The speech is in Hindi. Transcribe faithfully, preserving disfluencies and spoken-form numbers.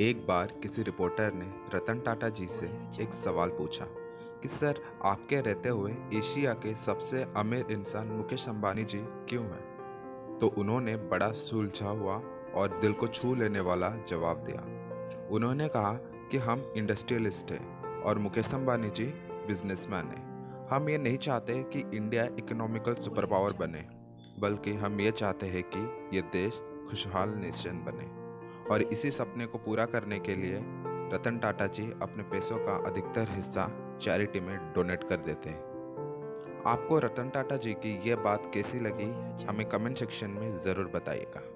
एक बार किसी रिपोर्टर ने रतन टाटा जी से एक सवाल पूछा कि सर आपके रहते हुए एशिया के सबसे अमीर इंसान मुकेश अंबानी जी क्यों हैं। तो उन्होंने बड़ा सुलझा हुआ और दिल को छू लेने वाला जवाब दिया। उन्होंने कहा कि हम इंडस्ट्रियलिस्ट हैं और मुकेश अंबानी जी बिजनेसमैन हैं। हम ये नहीं चाहते कि इंडिया इकोनॉमिकल सुपर पावर बने, बल्कि हम ये चाहते हैं कि ये देश खुशहाल नेशन बने। और इसी सपने को पूरा करने के लिए रतन टाटा जी अपने पैसों का अधिकतर हिस्सा चैरिटी में डोनेट कर देते हैं। आपको रतन टाटा जी की ये बात कैसी लगी हमें कमेंट सेक्शन में ज़रूर बताइएगा।